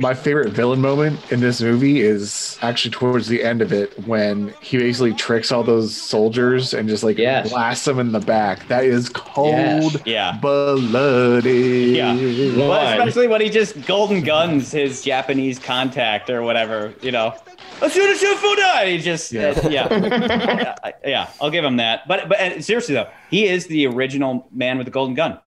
My favorite villain moment in this movie is actually towards the end of it when he basically tricks all those soldiers and just like blasts them in the back. That is cold blooded. Yeah. Well, especially when he just golden guns his Japanese contact or whatever, you know. He just I'll give him that. But seriously though, he is the original Man with the Golden Gun.